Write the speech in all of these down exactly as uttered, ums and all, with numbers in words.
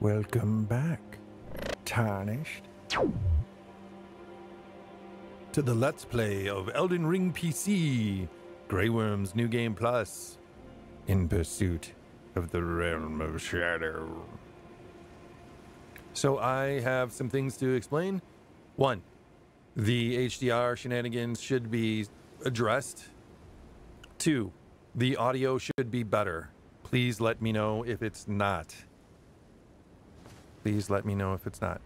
Welcome back, Tarnished, to the Let's Play of Elden Ring P C, Grey Worm's New Game Plus, in pursuit of the Realm of Shadow. So I have some things to explain. One, the H D R shenanigans should be addressed. Two, the audio should be better. Please let me know if it's not. Please let me know if it's not.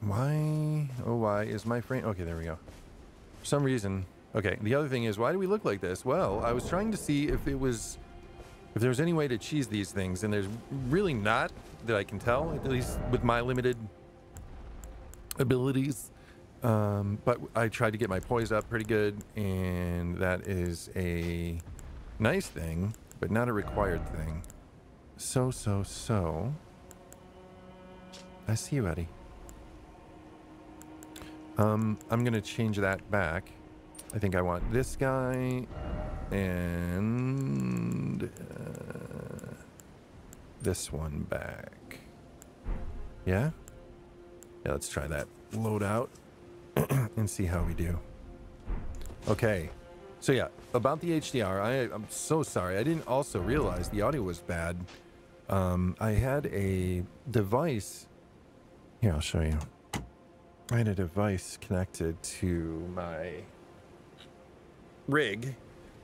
Why, oh why, is my frame... Okay, there we go. For some reason... Okay, the other thing is, why do we look like this? Well, I was trying to see if it was... If there was any way to cheese these things, and there's really not that I can tell, at least with my limited abilities. Um, but I tried to get my poise up pretty good, and that is a nice thing, but not a required thing. So, so, so... I see you, Eddie. Um, I'm gonna change that back. I think I want this guy and uh, this one back. Yeah? Yeah, let's try that loadout and see how we do. Okay. So yeah, about the H D R, I, I'm so sorry. I didn't also realize the audio was bad. Um, I had a device... Here, I'll show you. I had a device connected to my rig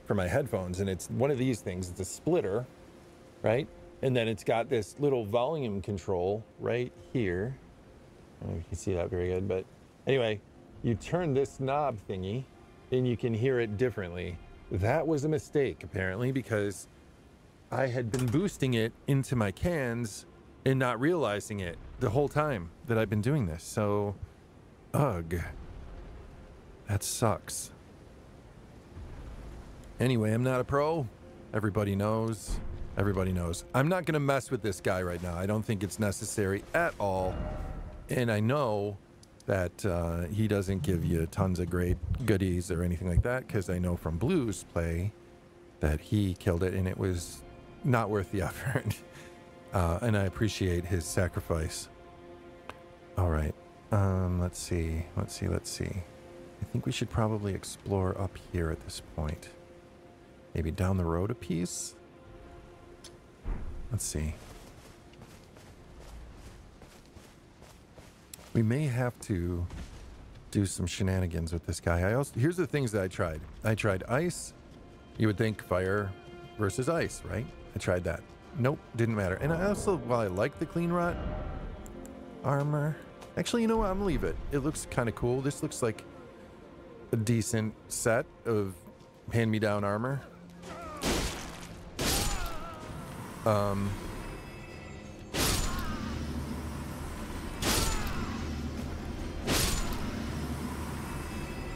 for my headphones, and it's one of these things. It's a splitter, right? And then it's got this little volume control right here. I don't know if you can see that very good, but anyway, you turn this knob thingy, and you can hear it differently. That was a mistake, apparently, because I had been boosting it into my cans and not realizing it the whole time that I've been doing this. So, ugh, that sucks. Anyway, I'm not a pro. Everybody knows. Everybody knows. I'm not gonna mess with this guy right now. I don't think it's necessary at all. And I know that uh, he doesn't give you tons of great goodies or anything like that, because I know from Blue's play that he killed it and it was not worth the effort. Uh, and I appreciate his sacrifice. All right, um, let's see, let's see, let's see. I think we should probably explore up here at this point. Maybe down the road a piece? Let's see. We may have to do some shenanigans with this guy. I also, here's the things that I tried. I tried ice. You would think fire versus ice, right? I tried that. Nope, didn't matter. And I also, while I like the clean rot armor, actually, you know what? I'm gonna leave it. It looks kind of cool. This looks like a decent set of hand-me-down armor. Um,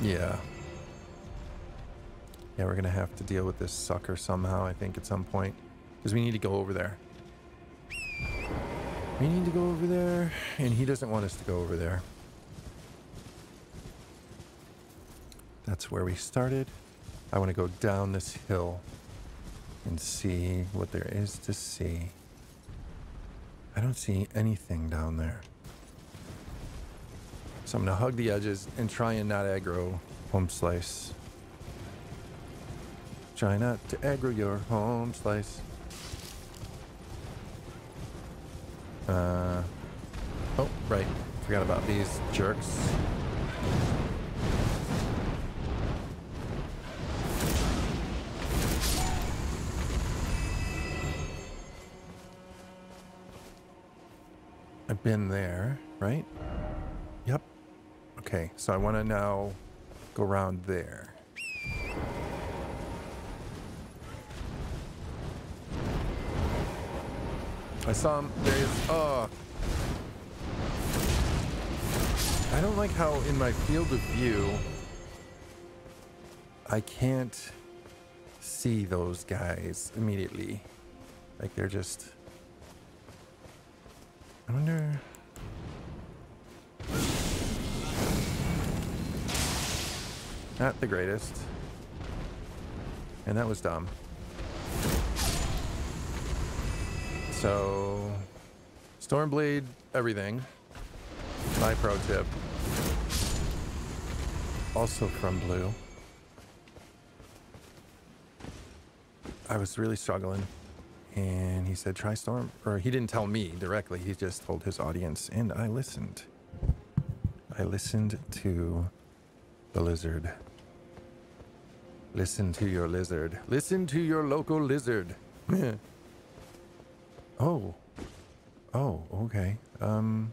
yeah, yeah, we're gonna have to deal with this sucker somehow, I think, at some point. Because we need to go over there. We need to go over there, and he doesn't want us to go over there. That's where we started. I want to go down this hill and see what there is to see. I don't see anything down there. So I'm going to hug the edges and try and not aggro home slice. Try not to aggro your home slice. Uh, oh, right. Forgot about these jerks. I've been there, right? Yep. Okay, so I want to now go around there. I saw him. There he is. Oh. I don't like how in my field of view, I can't see those guys immediately. Like they're just... I wonder... Not the greatest. And that was dumb. So, Stormblade, everything. My pro tip. Also from Blue. I was really struggling. And he said, try Storm. Or he didn't tell me directly. He just told his audience. And I listened. I listened to the lizard. Listen to your lizard. Listen to your local lizard. Oh. Oh, okay. Um.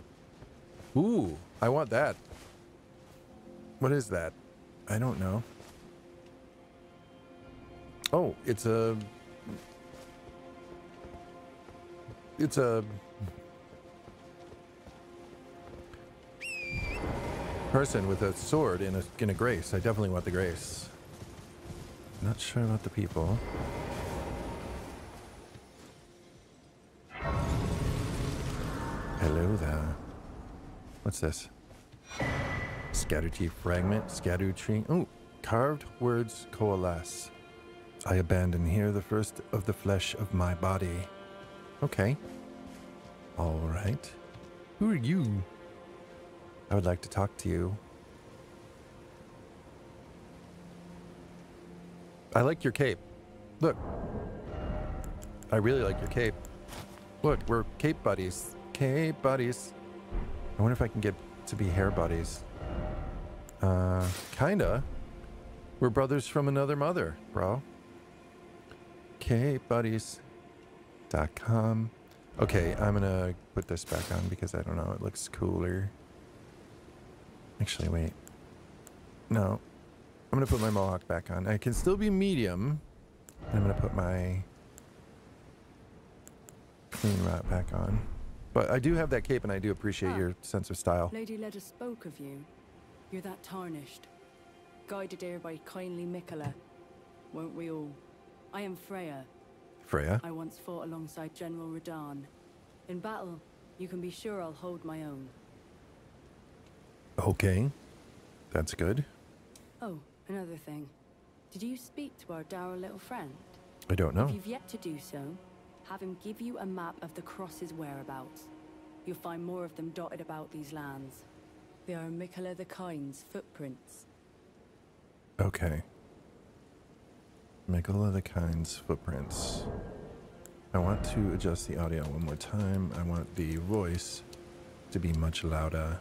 Ooh, I want that. What is that? I don't know. Oh, it's a... It's a... person with a sword in a, in a grace. I definitely want the grace. Not sure about the people. Hello there. What's this? Scadutree fragment. Scadutree. Oh, carved words coalesce. I abandon here the first of the flesh of my body. Okay. All right. Who are you? I would like to talk to you. I like your cape. Look. I really like your cape. Look, we're cape buddies. Cape buddies. I wonder if I can get to be hair buddies. Uh, kinda. We're brothers from another mother, bro. Cape buddies. Dot com. Okay, I'm gonna put this back on because I don't know. It looks cooler. Actually, wait. No. I'm going to put my mohawk back on. I can still be medium. And I'm going to put my clean wrap back on. But I do have that cape, and I do appreciate ah, your sense of style. Lady Leda spoke of you. You're that tarnished. Guided here by kindly Miquella. Won't we all? I am Freyja. Freyja? I once fought alongside General Radahn. In battle, you can be sure I'll hold my own. Okay. That's good. Oh, another thing. Did you speak to our dour little friend? I don't know. If you've yet to do so, have him give you a map of the cross's whereabouts. You'll find more of them dotted about these lands. They are Miquella the Kind's footprints. Okay. Miquella the Kind's footprints. I want to adjust the audio one more time. I want the voice to be much louder.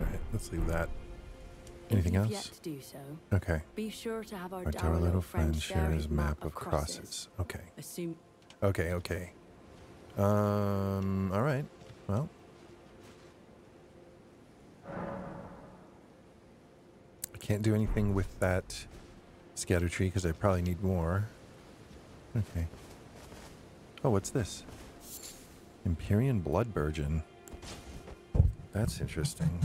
Alright, let's leave that. Anything else? Yet to do so. Okay. Be sure to have our, our darling little friend share his map of crosses. crosses. Okay. Assume. Okay, okay. Um, alright. Well. I can't do anything with that scatter tree because I probably need more. Okay. Oh, what's this? Empyrean Bloodburgeon. That's interesting.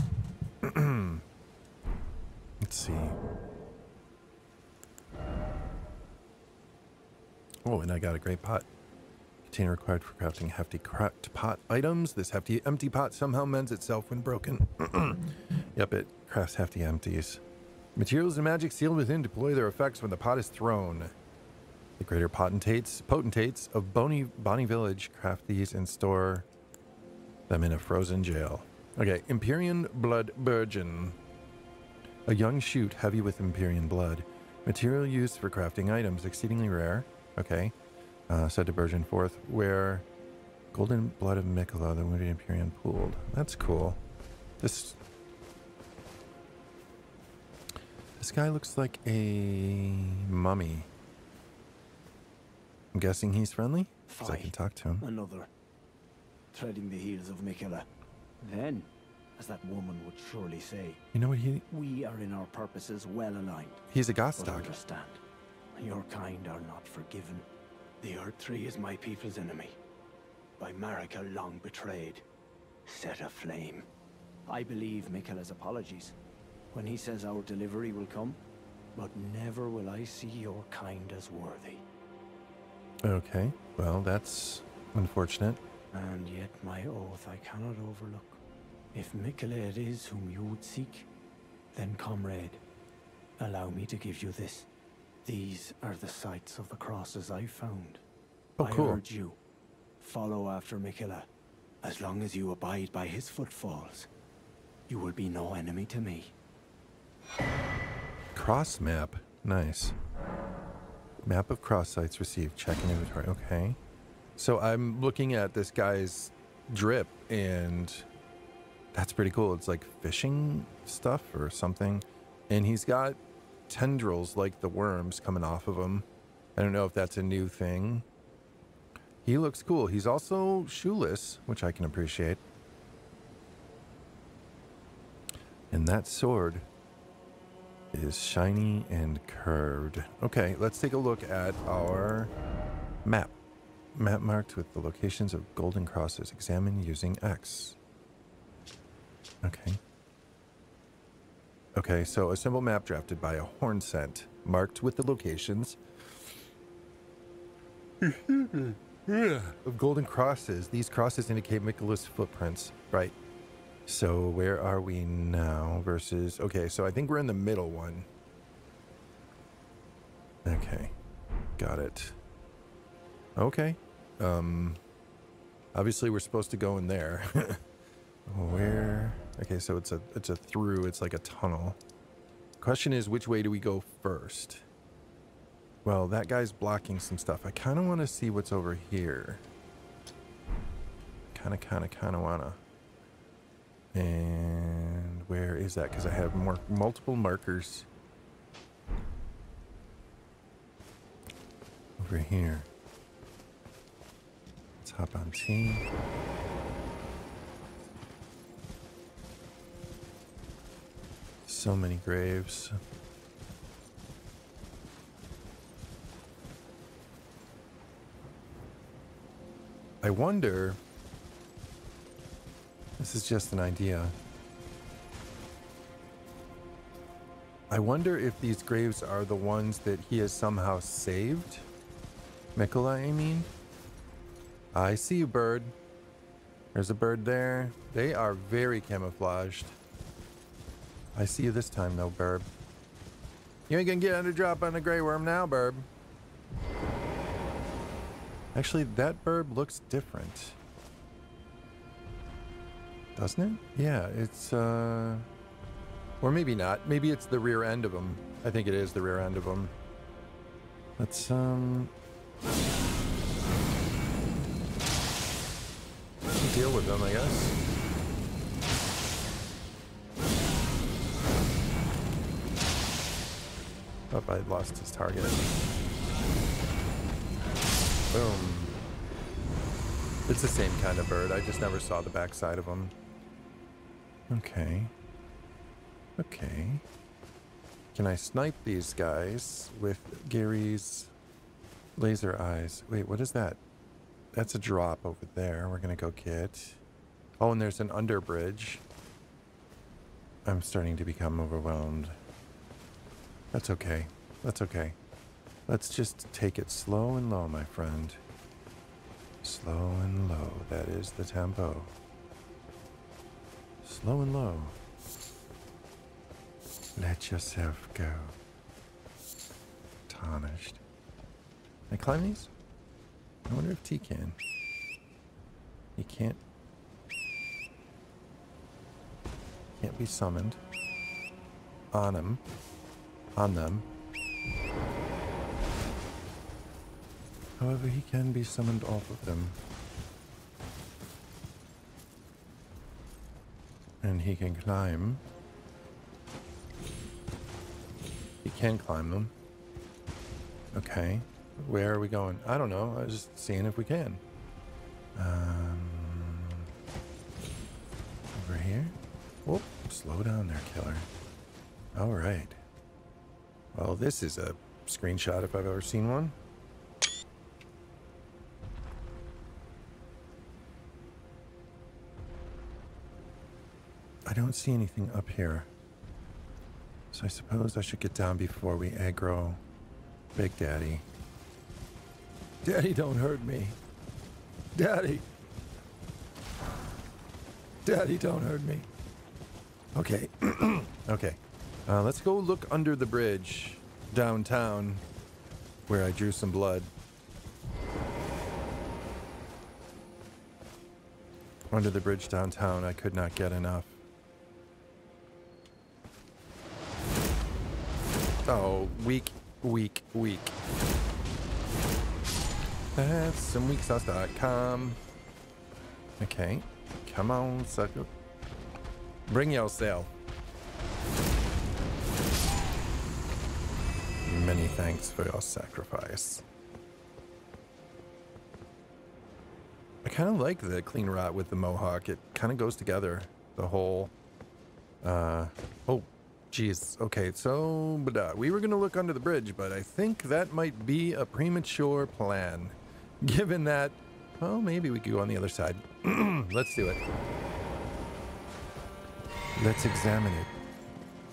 Let's see. Oh, and I got a great pot. Container required for crafting hefty cracked pot items. This hefty empty pot somehow mends itself when broken. Yep, it crafts hefty empties. Materials and magic sealed within deploy their effects when the pot is thrown. The greater potentates, potentates of Bonnie, Bonnie Village craft these and store them in a frozen jail. Okay, Empyrean Bloodburgeon. A young shoot heavy with Empyrean blood. Material used for crafting items, exceedingly rare. Okay, uh, said to burgeon forth, where golden blood of Miquella, the wounded Empyrean, pooled. That's cool. This this guy looks like a mummy. I'm guessing he's friendly, because I can talk to him. Another treading the heels of Miquella. Then, as that woman would surely say, you know what he... we are in our purposes well aligned. He's a god stalker. Understand, your kind are not forgiven. The Erdtree is my people's enemy. By Marika long betrayed. Set aflame. I believe Miquella's apologies when he says our delivery will come, but never will I see your kind as worthy. Okay, well, that's unfortunate. And yet my oath I cannot overlook. If Miquella it is whom you would seek, then comrade, allow me to give you this. These are the sites of the crosses I found. Oh, cool. I urge you, follow after Miquella. As long as you abide by his footfalls, you will be no enemy to me. Cross map. Nice. Map of cross sites received. Check in inventory. Okay. So I'm looking at this guy's drip, and that's pretty cool. It's like fishing stuff or something. And he's got tendrils like the worms coming off of him. I don't know if that's a new thing. He looks cool. He's also shoeless, which I can appreciate. And that sword is shiny and curved. Okay, let's take a look at our map. Map marked with the locations of golden crosses. Examine using X. Okay. Okay, so a simple map drafted by a horn scent, marked with the locations of golden crosses. These crosses indicate Miquella's footprints. Right. So where are we now versus... Okay, so I think we're in the middle one. Okay. Got it. Okay. Um, obviously, we're supposed to go in there. Where... Okay, so it's a, it's a through. It's like a tunnel. Question is, which way do we go first? Well, that guy's blocking some stuff. I kind of want to see what's over here. Kind of, kind of, kind of want to. And where is that? Because I have more multiple markers over here. Let's hop on T. So many graves. I wonder. This is just an idea. I wonder if these graves are the ones that he has somehow saved. Miquella, I mean. I see you, bird. There's a bird there. They are very camouflaged. I see you this time, though, bird. You ain't gonna get under drop on the Grey Worm now, bird. Actually, that bird looks different. Doesn't it? Yeah, it's, uh... or maybe not. Maybe it's the rear end of them. I think it is the rear end of them. Let's, um... deal with them, I guess. Oh, I lost his target. Boom. It's the same kind of bird. I just never saw the backside of him. Okay. Okay. Can I snipe these guys with Gary's laser eyes? Wait, what is that? That's a drop over there. We're going to go get... Oh, and there's an underbridge. I'm starting to become overwhelmed. That's okay. That's okay. Let's just take it slow and low, my friend. Slow and low. That is the tempo. Slow and low. Let yourself go. Tarnished. Can I climb these? I wonder if T can. He can't. Can't be summoned. On him. On them. However, he can be summoned off of them. And he can climb. He can climb them. Okay. Where are we going? I don't know. I was just seeing if we can. Um, over here? Whoop. Slow down there, killer. All right. Well, this is a screenshot if I've ever seen one. I don't see anything up here. So I suppose I should get down before we aggro Big Daddy. Daddy, don't hurt me. Daddy. Daddy, don't hurt me. Okay. Okay. Uh, let's go look under the bridge downtown where I drew some blood. Under the bridge downtown, I could not get enough. Oh, weak, weak, weak. That's some weak sauce dot com. Okay, come on, sucker. Bring yourself. Many thanks for your sacrifice. I kind of like the clean rot with the mohawk. It kind of goes together. The whole... Uh, oh, geez. Okay, so but, uh, we were going to look under the bridge, but I think that might be a premature plan. Given that... Oh, maybe we could go on the other side. Let's do it. Let's examine it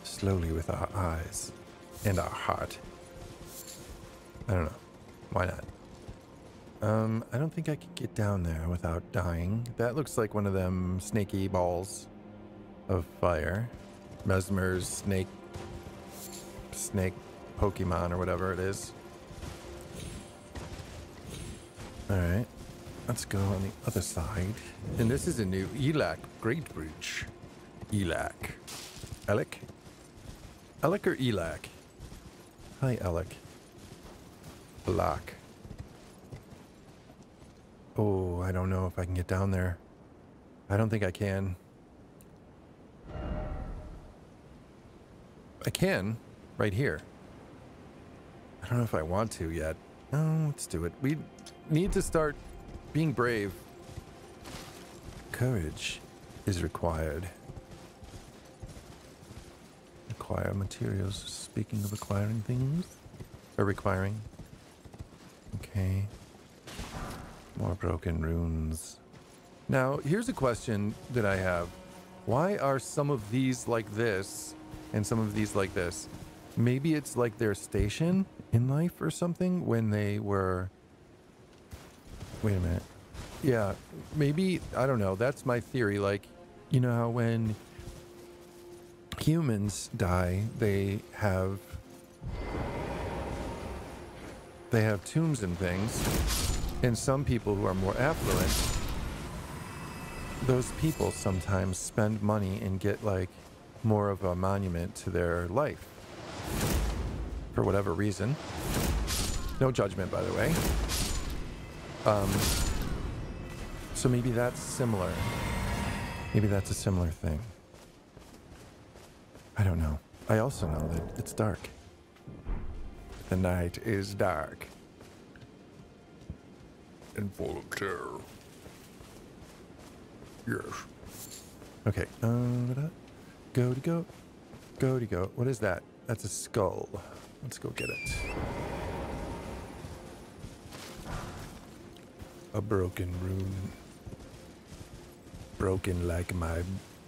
slowly with our eyes and our heart. I don't know. Why not? Um, I don't think I could get down there without dying. That looks like one of them snaky balls of fire. Mesmer's snake... snake Pokemon or whatever it is. Alright. Let's go on the other side. And this is a new Ellac Great Breach. Ellac. Ellac? Ellac or Ellac? Hi, Ellac. Block. Oh, I don't know if I can get down there. I don't think I can. I can, right here. I don't know if I want to yet. No, let's do it. We need to start being brave. Courage is required. Acquire materials. Speaking of acquiring things, or requiring. Okay. More broken runes. Now, here's a question that I have. Why are some of these like this and some of these like this? Maybe it's like their station in life or something when they were... Wait a minute. Yeah, maybe, I don't know. That's my theory. Like, you know how when humans die, they have... They have tombs and things. And some people who are more affluent, those people sometimes spend money and get like more of a monument to their life for whatever reason. No judgment, by the way. Um, so maybe that's similar. Maybe that's a similar thing. I don't know. I also know that it's dark. The night is dark. And full of terror. Yes. Okay. Uh, go to go. Go to go. What is that? That's a skull. Let's go get it. A broken rune. Broken like my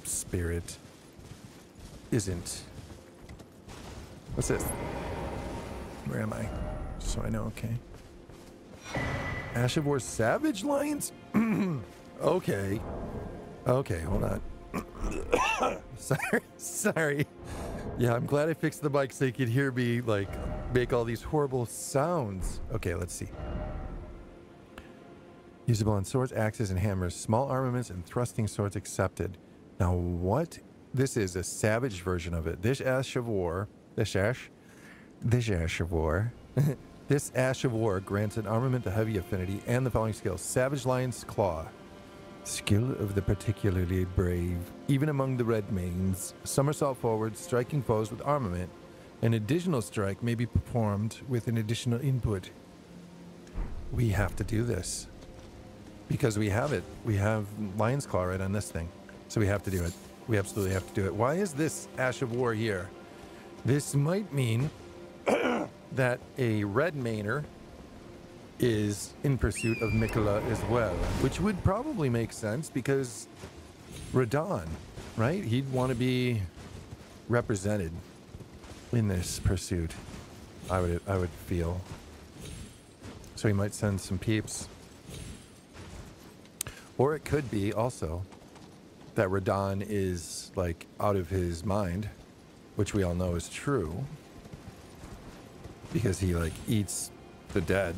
spirit isn't. What's this? Where am I? So I know, okay. Ash of War Savage Lions? Okay. Okay, hold on. Sorry. Sorry. Yeah, I'm glad I fixed the bike so you could hear me, like, make all these horrible sounds. Okay, let's see. Usable on swords, axes, and hammers. Small armaments and thrusting swords accepted. Now, what? This is a savage version of it. This Ash of War. This Ash. This Ash of War. This Ash of War grants an armament the heavy affinity and the following skill. Savage Lion's Claw. Skill of the particularly brave. Even among the Red Mains, somersault forward, striking foes with armament. An additional strike may be performed with an additional input. We have to do this. Because we have it. We have Lion's Claw right on this thing. So we have to do it. We absolutely have to do it. Why is this Ash of War here? This might mean... that a Red Mainer is in pursuit of Miquella as well, which would probably make sense because Radahn, right? He'd want to be represented in this pursuit, I would, I would feel. So he might send some peeps. Or it could be also that Radahn is like out of his mind, which we all know is true. Because he, like, eats the dead.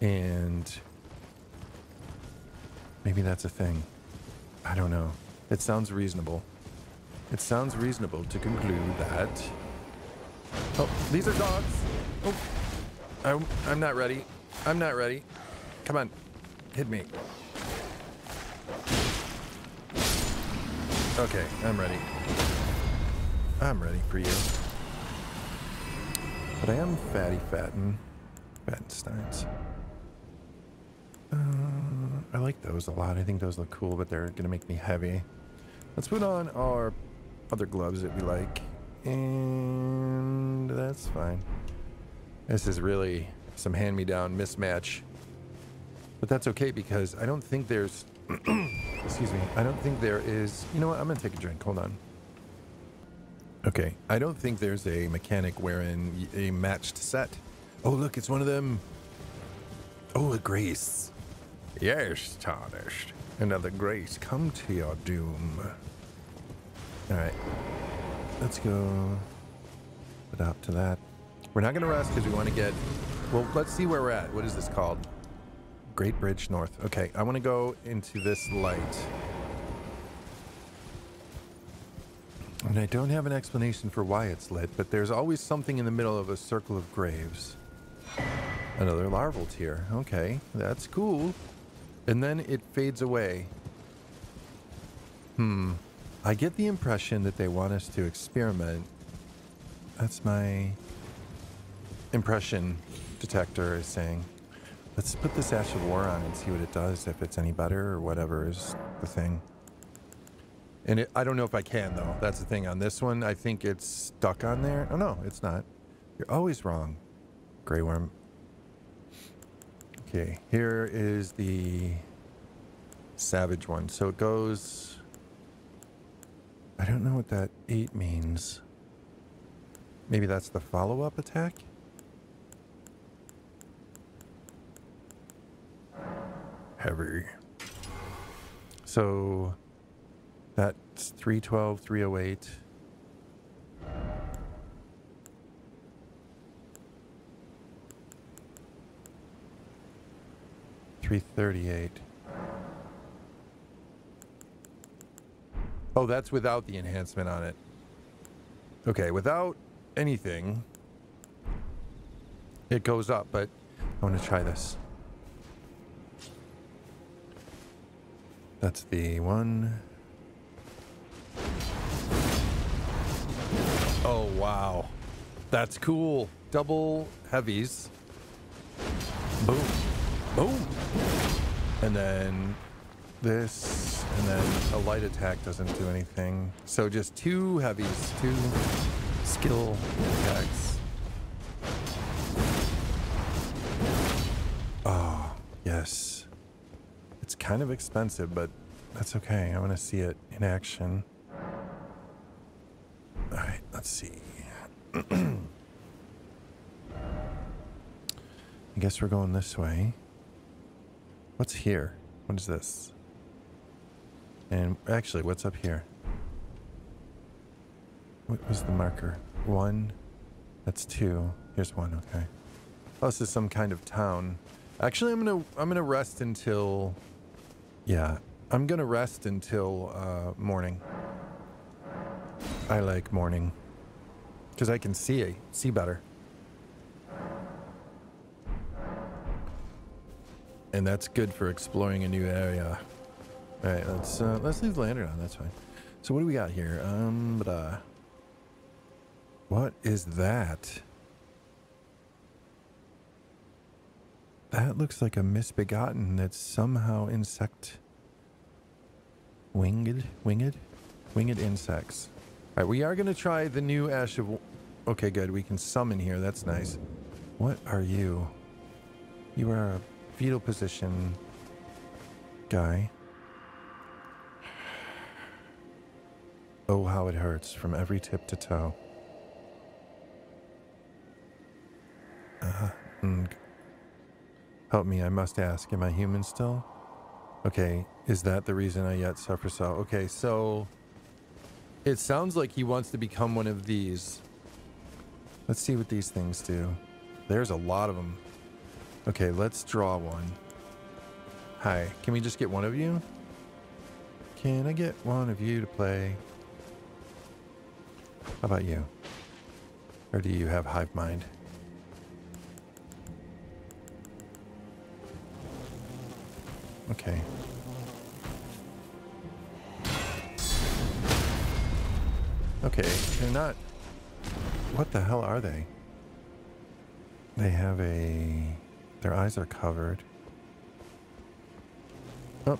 And Maybe that's a thing. I don't know. It sounds reasonable. It sounds reasonable to conclude that... Oh, these are dogs! Oh, I'm, I'm not ready. I'm not ready. Come on. Hit me. Okay, I'm ready. I'm ready for you. But I am fatty fatten. Fattensteins. Uh, I like those a lot. I think those look cool, but they're gonna make me heavy. Let's put on our other gloves that we like. And that's fine. This is really some hand-me-down mismatch. But that's okay because I don't think there's... Excuse me. I don't think there is... You know what? I'm gonna take a drink. Hold on. Okay. I don't think there's a mechanic wherein a matched set... Oh, look. It's one of them. Oh, a grace. Yes, tarnished. Another grace. Come to your doom. All right. Let's go adopt to that. We're not going to rest because we want to get... Well, let's see where we're at. What is this called? Great Bridge North. Okay, I want to go into this light. And I don't have an explanation for why it's lit, but there's always something in the middle of a circle of graves. Another larval tier. Okay, that's cool. And then it fades away. Hmm. I get the impression that they want us to experiment. That's my impression detector is saying. Let's put this Ash of War on and see what it does, if it's any better or whatever is the thing. And it, I don't know if I can, though. That's the thing on this one. I think it's stuck on there. Oh, no, it's not. You're always wrong, Grey Worm. Okay, here is the savage one. So it goes... I don't know what that eight means. Maybe that's the follow-up attack? Heavy. So... That's three twelve, three oh eight. three thirty-eight. Oh, that's without the enhancement on it. Okay, without anything, it goes up, but I want to try this. That's the one... Oh, wow. That's cool. Double heavies. Boom. Boom. And then this, and then a light attack doesn't do anything. So just two heavies, two skill attacks. Oh, yes. It's kind of expensive, but that's okay. I want to see it in action. All right, let's see. I guess we're going this way. What's here? What is this? And actually, what's up here? What was the marker? One. That's two. Here's one. Okay. Oh, this is some kind of town. Actually, I'm gonna I'm gonna rest until. Yeah, I'm gonna rest until uh, morning. I like morning, because I can see, see better. And that's good for exploring a new area. All right, let's, uh, let's leave the lantern on, that's fine. So what do we got here? Um, but, uh, what is that? That looks like a misbegotten that's somehow insect... Winged? Winged? Winged insects. All right, we are going to try the new Ash of... Okay, good. We can summon here. That's nice. What are you? You are a fetal position guy. Oh, how it hurts from every tip to toe. Uh, mm. Help me. I must ask. Am I human still? Okay. Is that the reason I yet suffer so? Okay, so... It sounds like he wants to become one of these. Let's see what these things do. There's a lot of them. Okay, let's draw one. Hi, can we just get one of you? Can I get one of you to play? How about you? Or do you have hive mind? Okay. Okay, they're not... What the hell are they? They have a... Their eyes are covered. Oh.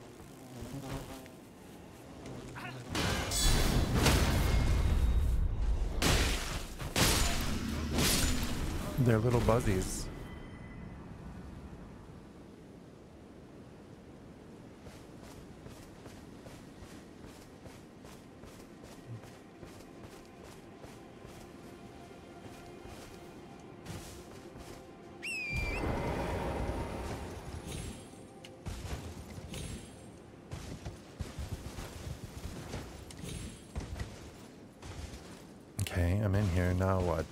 They're little buzzies. Okay, I'm in here. Now what?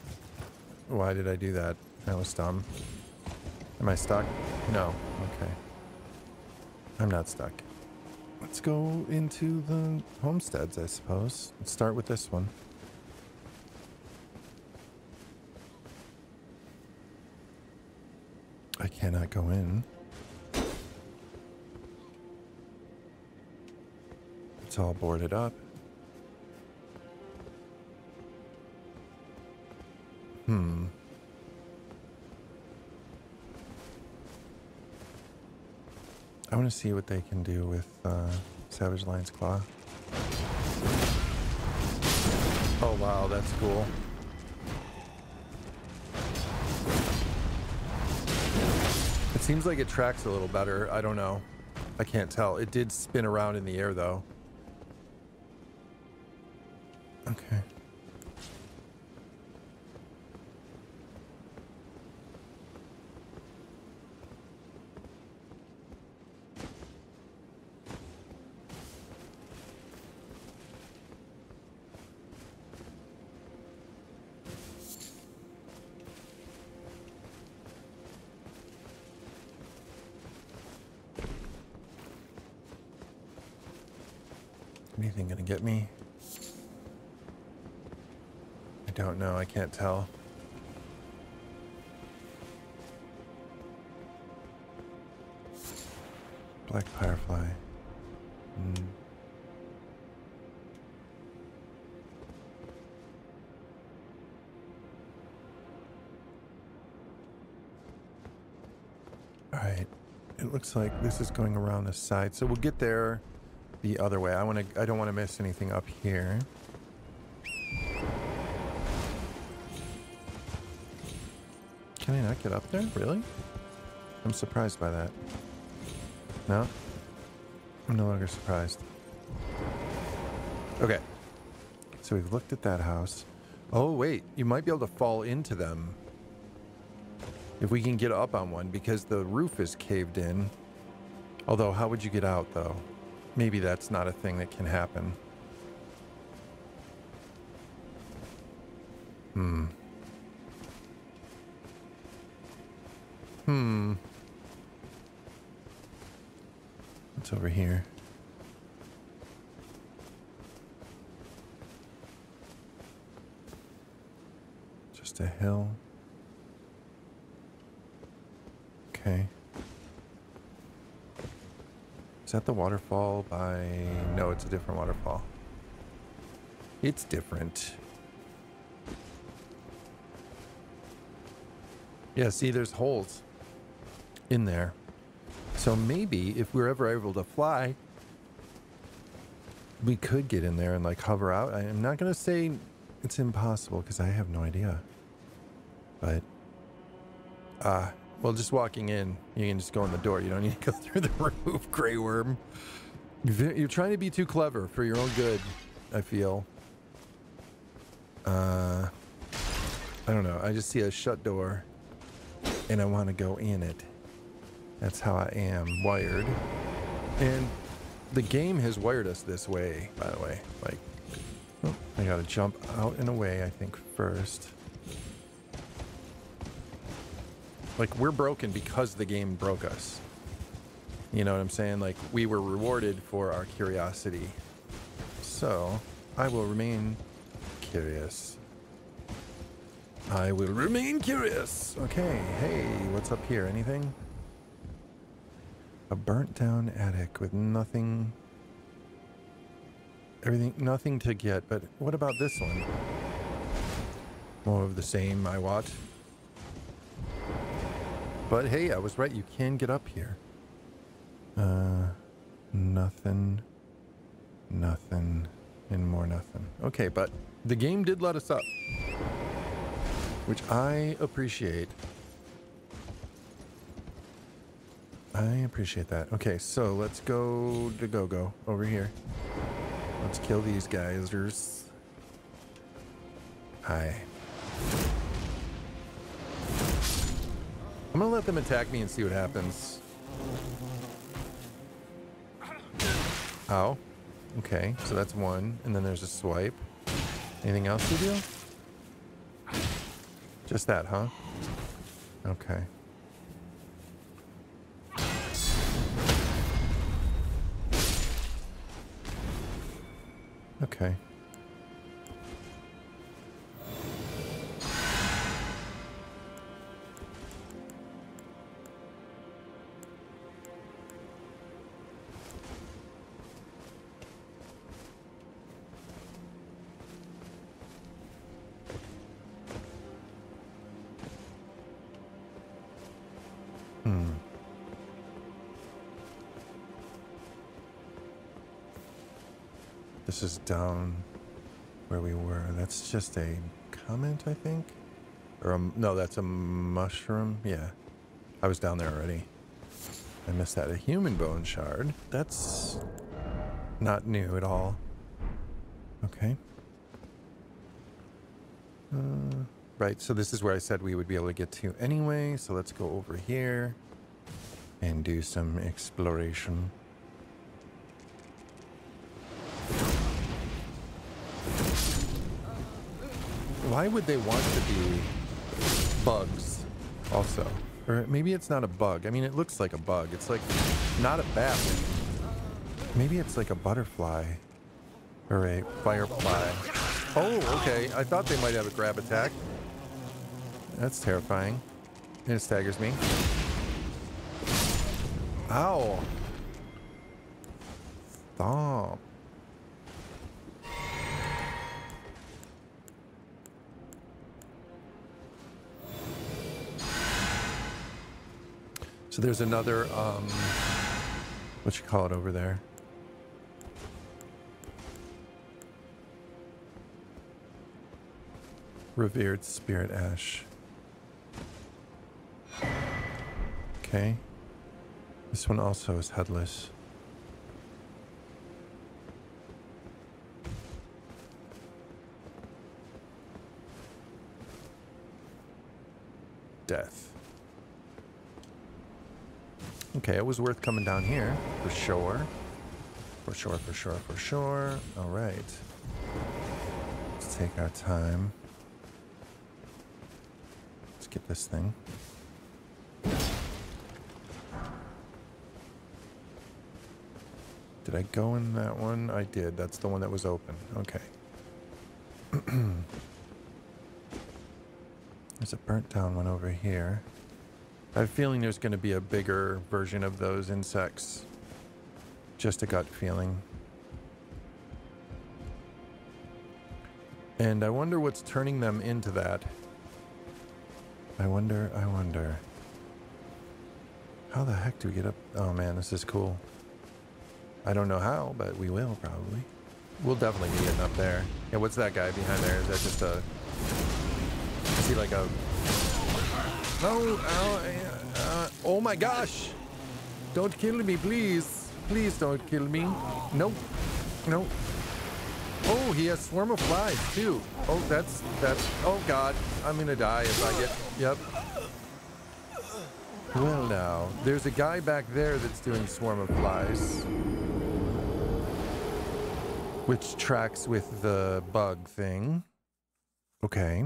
Why did I do that? That was dumb. Am I stuck? No. Okay. I'm not stuck. Let's go into the homesteads, I suppose. Let's start with this one. I cannot go in. It's all boarded up. Hmm. I want to see what they can do with uh, Savage Lion's Claw. Oh wow, that's cool. It seems like it tracks a little better. I don't know. I can't tell. It did spin around in the air though. Okay. Anything gonna get me? I don't know, I can't tell. Black Firefly. Mm. Alright, it looks like this is going around the side, so we'll get there the other way. I want to. I don't want to miss anything up here. Can I not get up there? Really? I'm surprised by that. No? I'm no longer surprised. Okay. So we've looked at that house. Oh wait, you might be able to fall into them. If we can get up on one, because the roof is caved in. Although, how would you get out though? Maybe that's not a thing that can happen. Hmm. Hmm. What's over here? Just a hill. Okay. Is that the waterfall by... No, it's a different waterfall. It's different. Yeah, see, there's holes in there. So maybe if we're ever able to fly, we could get in there and like hover out. I'm not going to say it's impossible because I have no idea. But... Uh, Well, just walking in, you can just go in the door. You don't need to go through the roof, Grey Worm. You're trying to be too clever for your own good, I feel. Uh, I don't know. I just see a shut door, and I want to go in it. That's how I am wired. And the game has wired us this way, by the way. Like, oh, I gotta jump out and away, I think, first. Like, we're broken because the game broke us. You know what I'm saying? Like, we were rewarded for our curiosity. So, I will remain curious. I will remain curious. Okay, hey, what's up here? Anything? A burnt down attic with nothing. Everything, nothing to get, but what about this one? More of the same, I wot. But hey, I was right, you can get up here. Uh, nothing, nothing, and more nothing. Okay, but the game did let us up, which I appreciate. I appreciate that. Okay, so let's go to go-go over here. Let's kill these guys. Hi. I'm gonna let them attack me and see what happens. Ow. Okay, so that's one. And then there's a swipe. Anything else to do? Just that, huh? Okay. Okay. Is down where we were. That's just a comment, I think, or a, no, that's a mushroom. Yeah, I was down there already. I missed that. A human bone shard. That's not new at all. Okay. Uh, right, so this is where I said we would be able to get to anyway, so let's go over here and do some exploration. Why would they want to be bugs also? Or maybe it's not a bug. I mean, it looks like a bug. It's like not a bat. Maybe it's like a butterfly or a firefly. Oh, okay. I thought they might have a grab attack. That's terrifying. And it staggers me. Ow. Stomp. So there's another, um, what you call it over there? Revered Spirit Ash. Okay. This one also is headless. Death. Okay, it was worth coming down here, for sure. For sure, for sure, for sure. All right. Let's take our time. Let's get this thing. Did I go in that one? I did. That's the one that was open. Okay. There's a burnt down one over here. I have a feeling there's going to be a bigger version of those insects. Just a gut feeling. And I wonder what's turning them into that. I wonder, I wonder. How the heck do we get up? Oh man, this is cool. I don't know how, but we will probably. We'll definitely be getting up there. Yeah, what's that guy behind there? Is that just a... Is he like a... Oh, uh, uh, oh my gosh! Don't kill me, please. Please don't kill me. Nope. Nope. Oh, he has swarm of flies, too. Oh, that's... that's... Oh, God. I'm gonna die if I get... Yep. Well, now. There's a guy back there that's doing swarm of flies. Which tracks with the bug thing. Okay.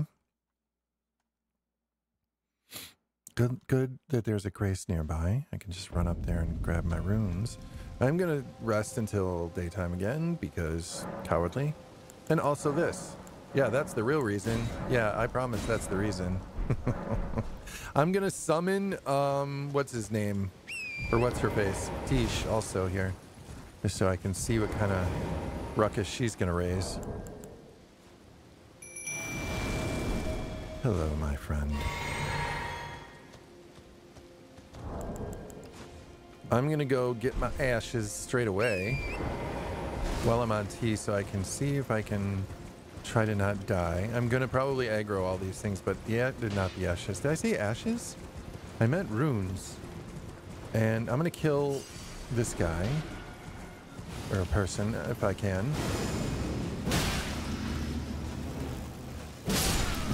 Good, good that there's a grace nearby. I can just run up there and grab my runes. I'm going to rest until daytime again because cowardly. And also this. Yeah, that's the real reason. Yeah, I promise that's the reason. I'm going to summon, um, what's his name? Or what's her face? Tish also here. Just so I can see what kind of ruckus she's going to raise. Hello, my friend. I'm going to go get my ashes straight away while I'm on T so I can see if I can try to not die. I'm going to probably aggro all these things, but yeah, it did not be ashes. Did I say ashes? I meant runes. And I'm going to kill this guy or a person if I can.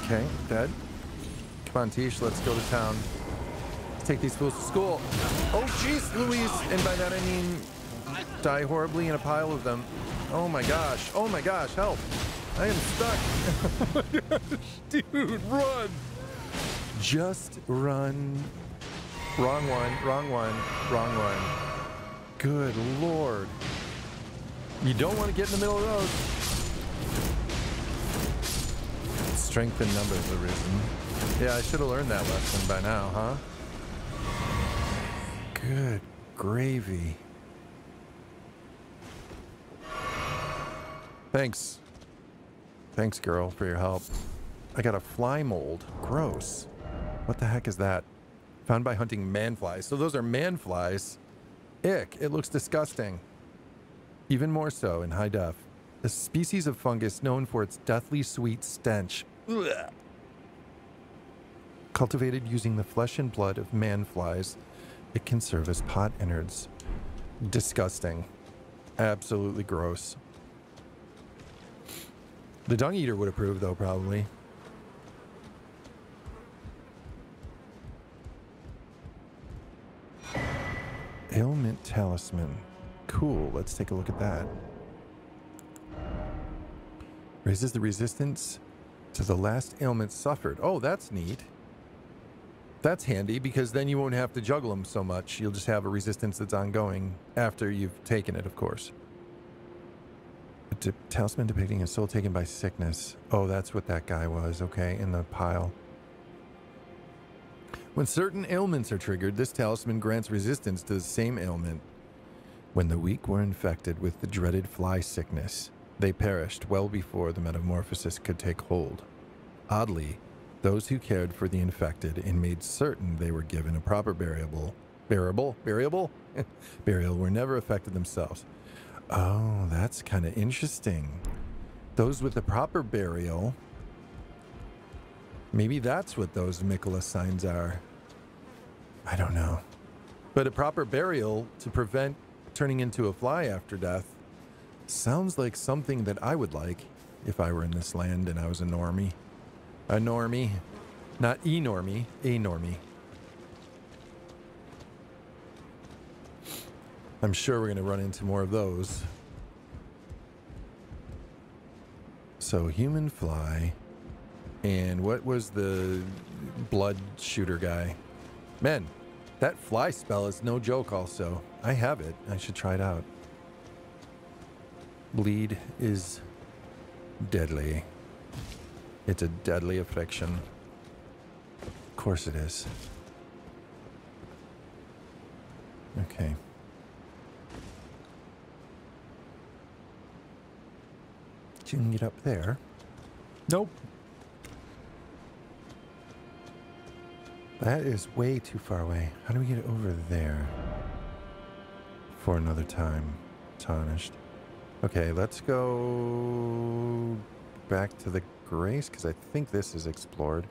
Okay, dead. Come on, Tish, let's go to town. Let's take these fools to school. Oh, jeez, Louise. And by that I mean die horribly in a pile of them. Oh my gosh. Oh my gosh, help. I am stuck. Oh my gosh, dude, run. Just run. Wrong one, wrong one, wrong one. Good lord. You don't want to get in the middle of those. Strength in numbers have risen. Yeah, I should have learned that lesson by now, huh? Good gravy. Thanks. Thanks, girl, for your help. I got a fly mold. Gross. What the heck is that? Found by hunting manflies. So those are manflies. Ick, it looks disgusting. Even more so in high def. A species of fungus known for its deathly sweet stench. Ugh. Cultivated using the flesh and blood of manflies, it can serve as pot innards. Disgusting. Absolutely gross. The dung eater would approve, though, probably. Ailment talisman. Cool, let's take a look at that. Raises the resistance to the last ailment suffered. Oh, that's neat. That's handy because then you won't have to juggle them so much. You'll just have a resistance that's ongoing after you've taken it, of course. A de- talisman depicting a soul taken by sickness. Oh, that's what that guy was, okay, in the pile. When certain ailments are triggered, this talisman grants resistance to the same ailment. When the weak were infected with the dreaded fly sickness, they perished well before the metamorphosis could take hold. Oddly, those who cared for the infected and made certain they were given a proper burial, burial, burial, burial were never affected themselves. Oh, that's kind of interesting. Those with the proper burial, maybe that's what those Miquella signs are. I don't know. But a proper burial to prevent turning into a fly after death sounds like something that I would like if I were in this land and I was a normie. A normie. Not e normie, a normie. I'm sure we're going to run into more of those. So, human fly. And what was the blood shooter guy? Man, that fly spell is no joke, also. I have it. I should try it out. Bleed is deadly. It's a deadly affliction. Of course it is. Okay. You can get up there. Nope. That is way too far away. How do we get over there? For another time. Tarnished. Okay, let's go back to the Grace, because I think this is explored.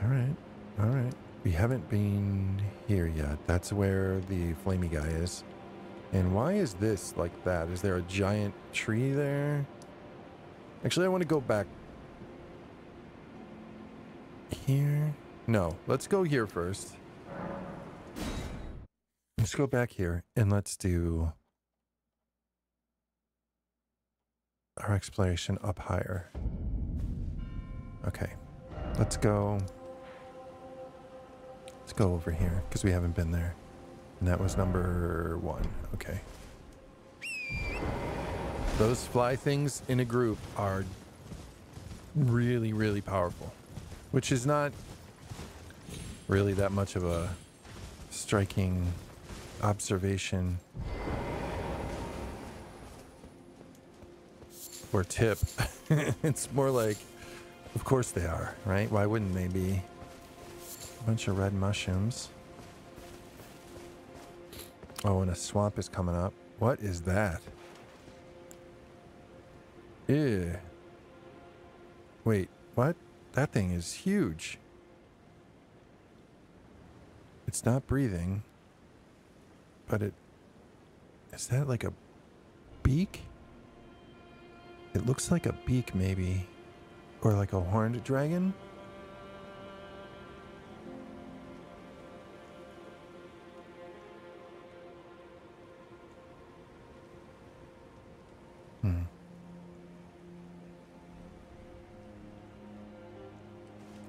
Alright, alright. We haven't been here yet. That's where the flamey guy is. And why is this like that? Is there a giant tree there? Actually, I want to go back here. No, let's go here first. Let's go back here and let's do our exploration up higher. Okay. Let's go. Let's go over here because we haven't been there. And that was number one. Okay. Those fly things in a group are really, really powerful, which is not really that much of a striking observation or tip. It's more like, of course they are, right? Why wouldn't they be? A bunch of red mushrooms. Oh, and a swamp is coming up. What is that? Ew. Wait, what? That thing is huge. It's not breathing, but it... Is that like a beak? It looks like a beak, maybe. Or like a horned dragon? Hmm.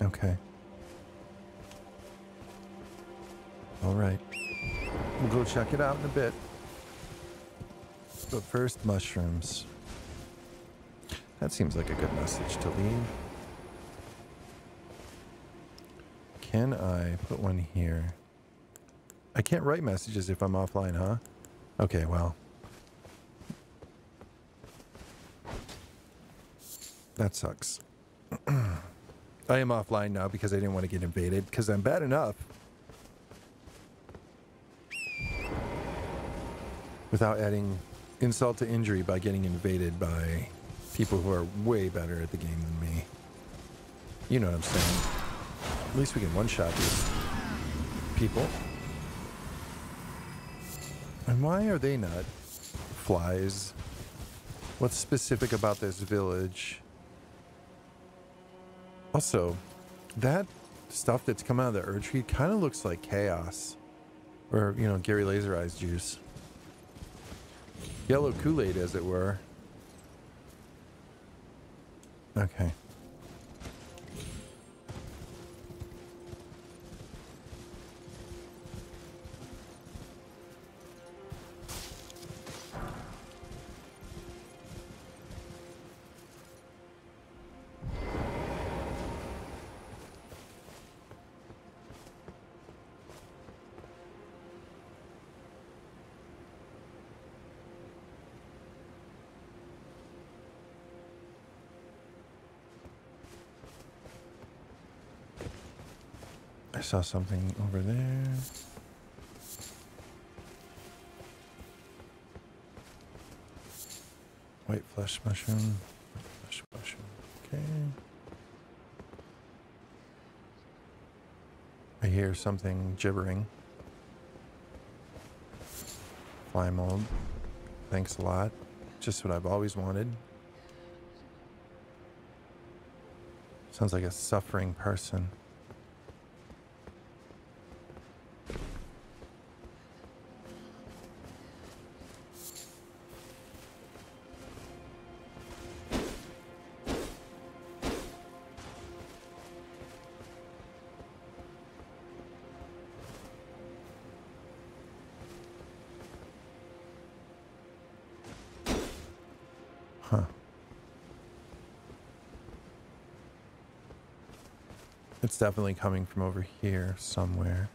Okay. All right. We'll go check it out in a bit. But first, mushrooms. That seems like a good message to leave. Can I put one here? I can't write messages if I'm offline, huh? Okay, well. That sucks. I am offline now because I didn't want to get invaded, because I'm bad enough. Without adding insult to injury by getting invaded by... people who are way better at the game than me. You know what I'm saying. At least we can one-shot these people. And why are they not flies? What's specific about this village? Also, that stuff that's come out of the Erdtree kind of looks like chaos. Or, you know, Gary Laser Eyes juice. Yellow Kool-Aid, as it were. Okay. I saw something over there. White flesh mushroom. White flesh mushroom. Okay. I hear something gibbering. Fly mold. Thanks a lot. Just what I've always wanted. Sounds like a suffering person. It's definitely coming from over here somewhere.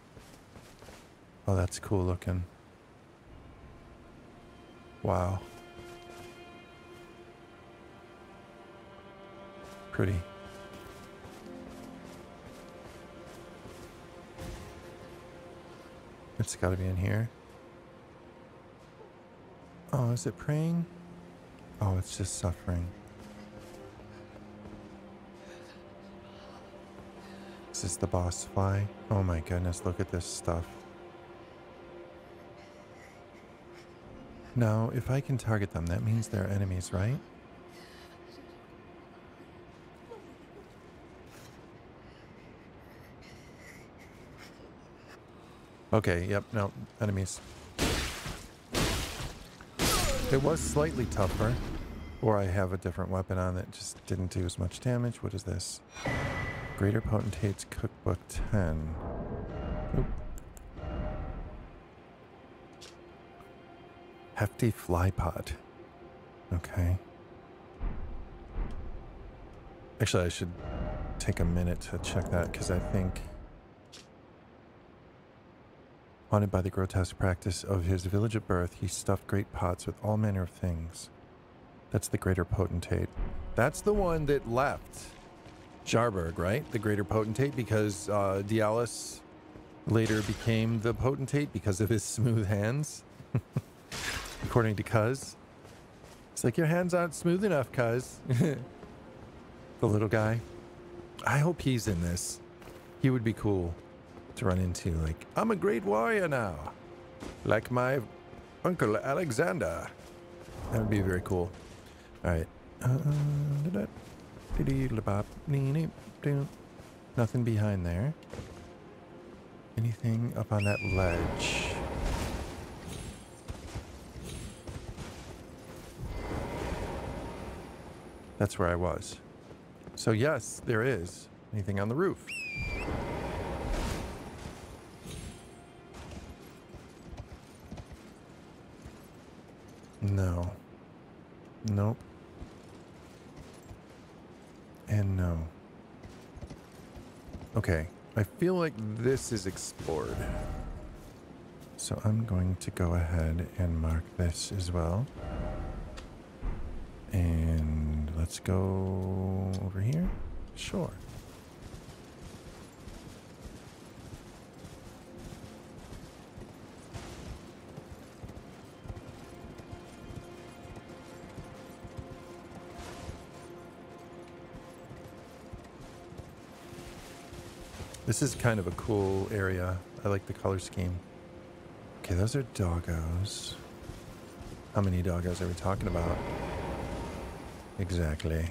Oh, that's cool looking. Wow. Pretty. It's got to be in here. Oh, is it praying? Oh, it's just suffering. Is the boss fly? Oh my goodness, look at this stuff. Now, if I can target them, that means they're enemies, right? Okay, yep, no, enemies. It was slightly tougher, or I have a different weapon on that just didn't do as much damage. What is this? Greater Potentate's Cookbook ten. Oop. Hefty fly pot. Okay. Actually, I should take a minute to check that, because I think... Haunted by the grotesque practice of his village at birth, he stuffed great pots with all manner of things. That's the Greater Potentate. That's the one that left Jarberg, right? The Greater Potentate, because uh, Dialis later became the Potentate because of his smooth hands. According to Cuz. It's like, your hands aren't smooth enough, Cuz. The little guy. I hope he's in this. He would be cool to run into. Like, I'm a great warrior now. Like my uncle Alexander. That would be very cool. Alright. Uh, nothing behind there. Anything up on that ledge? That's where I was. So yes, there is. Anything on the roof? No. Nope. And no. Okay. I feel like this is explored. So I'm going to go ahead and mark this as well. And let's go over here. Sure. This is kind of a cool area. I like the color scheme. Okay, those are doggos. How many doggos are we talking about? Exactly.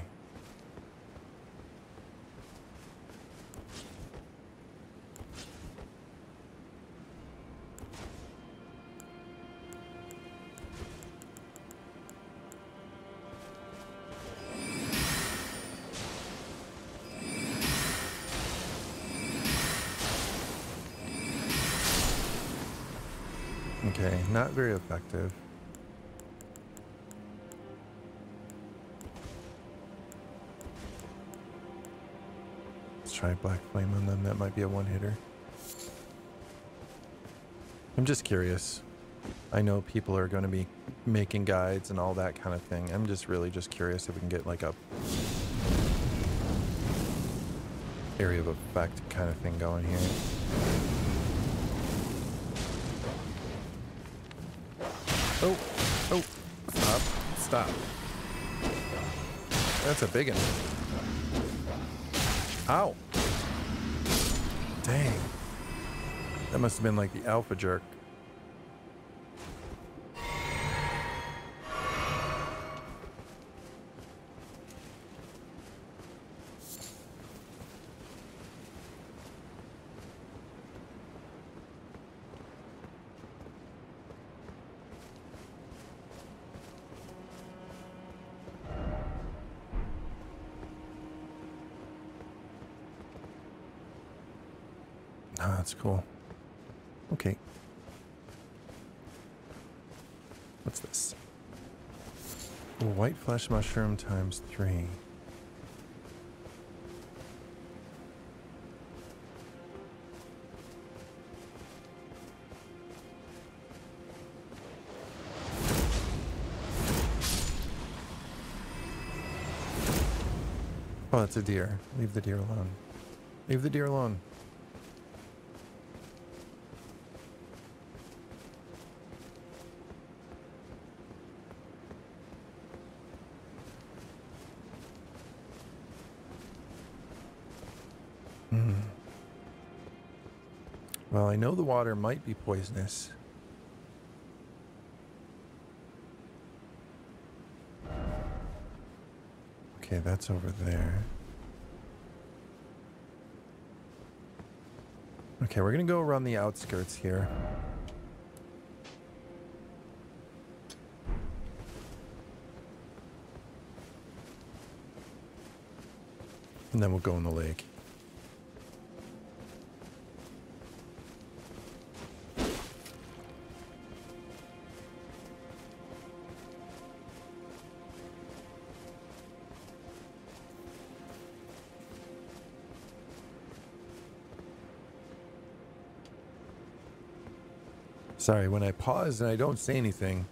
Okay, not very effective. Let's try Black Flame on them. That might be a one-hitter. I'm just curious. I know people are going to be making guides and all that kind of thing. I'm just really just curious if we can get like a area of effect kind of thing going here. Oh, oh, stop, stop. That's a big one. Ow. Dang. That must have been like the alpha jerk. That's cool. Okay. What's this? White flesh mushroom times three. Oh, that's a deer. Leave the deer alone. Leave the deer alone. Well, I know the water might be poisonous. Okay, that's over there. Okay, we're gonna go around the outskirts here. And then we'll go in the lake. Sorry, when I pause and I don't say anything,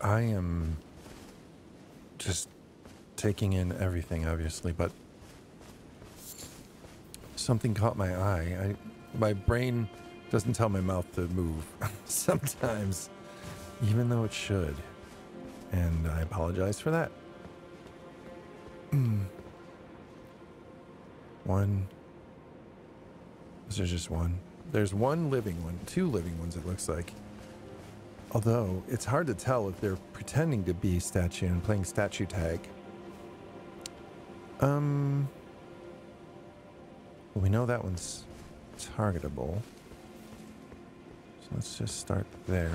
I am just taking in everything, obviously, but something caught my eye. I, my brain doesn't tell my mouth to move sometimes, even though it should. And I apologize for that. One. Is there just one? There's one living one, two living ones, it looks like. Although, it's hard to tell if they're pretending to be statue and playing statue tag. Um... Well, we know that one's targetable. So let's just start there.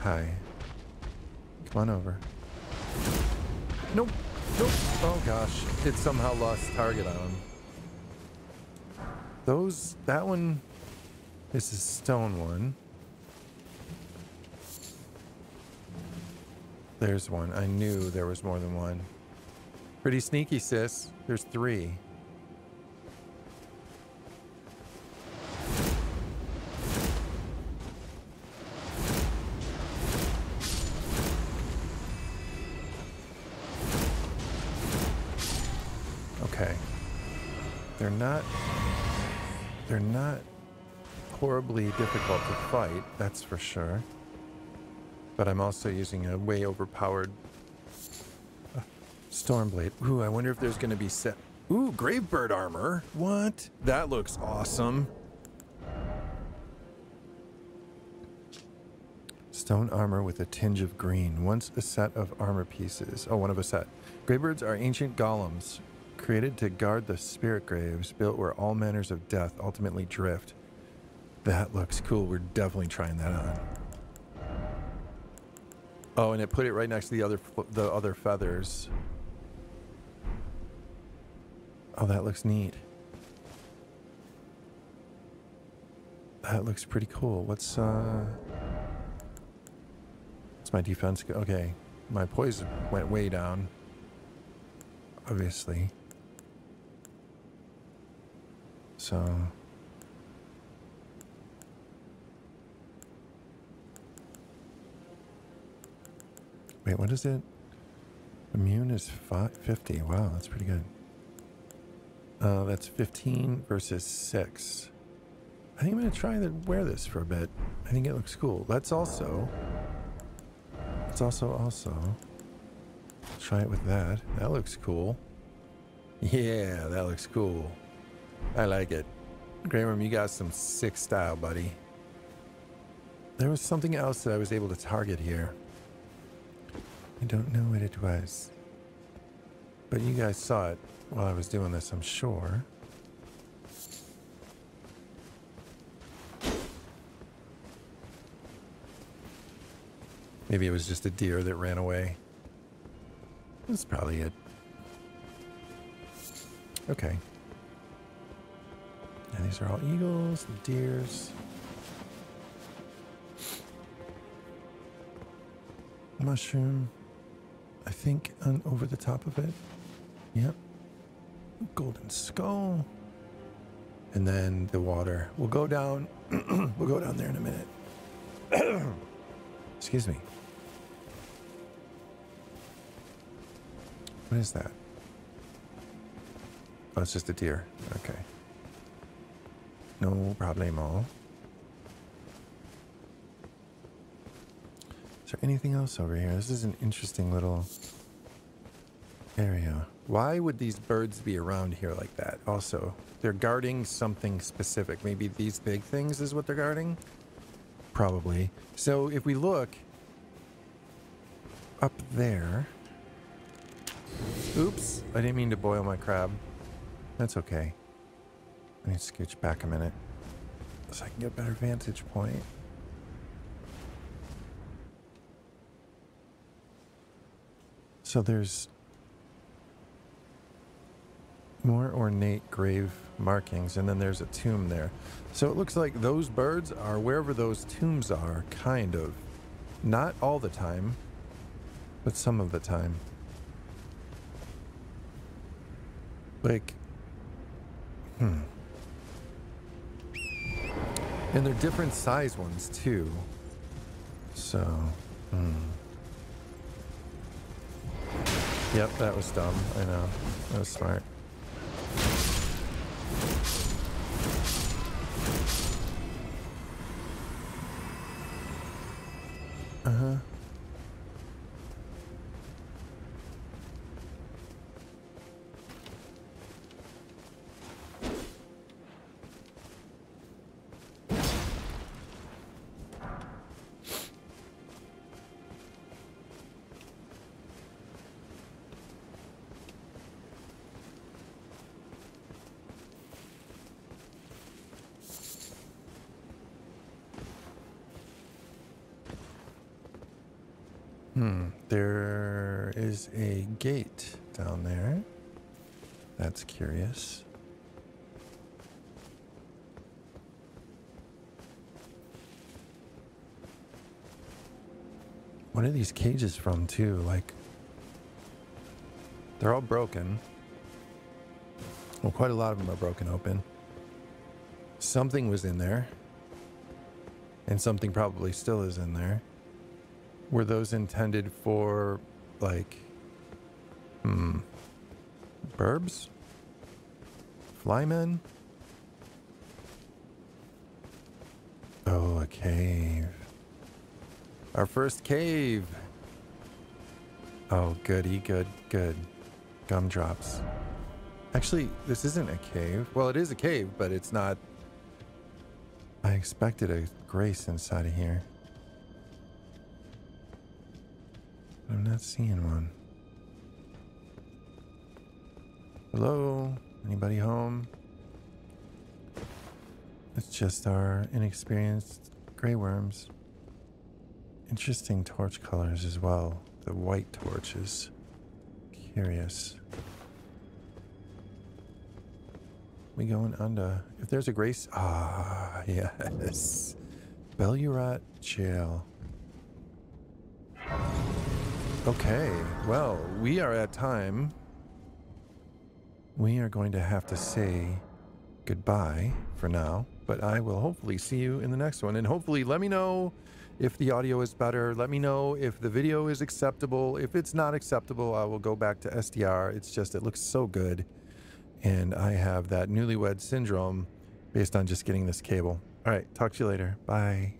Hi. Come on over. Nope. Nope. Oh gosh. It somehow lost target on him. Those, that one, this is stone one. There's one. I knew there was more than one. Pretty sneaky, sis. There's three. Okay. They're not... They're not horribly difficult to fight, that's for sure. But I'm also using a way overpowered uh, Stormblade. Ooh, I wonder if there's going to be set. Ooh, Gravebird armor. What? That looks awesome. Stone armor with a tinge of green. Once a set of armor pieces. Oh, one of a set. Greybirds are ancient golems, created to guard the spirit graves, built where all manners of death ultimately drift. That looks cool. We're definitely trying that on. Oh, and it put it right next to the other the other feathers. Oh, that looks neat. That looks pretty cool. What's uh? What's my defense? Okay, my poise went way down. Obviously. So wait, what is it? Immune is fifty. Wow, that's pretty good. Uh, that's fifteen versus six. I think I'm gonna try to wear this for a bit. I think it looks cool. Let's also. Let's also also try it with that. That looks cool. Yeah, that looks cool. I like it. Grey Worm, you got some sick style, buddy. There was something else that I was able to target here. I don't know what it was. But you guys saw it while I was doing this, I'm sure. Maybe it was just a deer that ran away. That's probably it. Okay. Now these are all eagles and deers. Mushroom. I think on over the top of it. Yep. Golden skull. And then the water. We'll go down. We'll go down there in a minute. Excuse me. What is that? Oh, it's just a deer. Okay. No problemo. Is there anything else over here? This is an interesting little area. Why would these birds be around here like that? Also, they're guarding something specific. Maybe these big things is what they're guarding? Probably. So if we look up there... Oops, I didn't mean to boil my crab. That's okay. Let me scooch back a minute so I can get a better vantage point. So there's more ornate grave markings, and then there's a tomb there. So it looks like those birds are wherever those tombs are, kind of. Not all the time, but some of the time. Like, hmm, And they're different size ones, too. So, hmm. Yep, that was dumb. I know. That was smart. Uh-huh. There is a gate down there. That's curious. What are these cages from, too? Like, they're all broken. Well, quite a lot of them are broken open. Something was in there. And something probably still is in there. Were those intended for, like, hmm, burbs? Flymen? Oh, a cave. Our first cave! Oh, goody, good, good. Gumdrops. Actually, this isn't a cave. Well, it is a cave, but it's not... I expected a grace inside of here. I'm not seeing one. Hello? Anybody home? It's just our inexperienced grey worms. Interesting torch colors as well. The white torches. Curious. We going under. If there's a grace... Ah, yes. Bellurat Jail. Okay, well, we are at time. We are going to have to say goodbye for now, but I will hopefully see you in the next one. And hopefully, let me know if the audio is better. Let me know if the video is acceptable. If it's not acceptable, I will go back to S D R. It's just, it looks so good. And I have that newlywed syndrome based on just getting this cable. All right, talk to you later. Bye.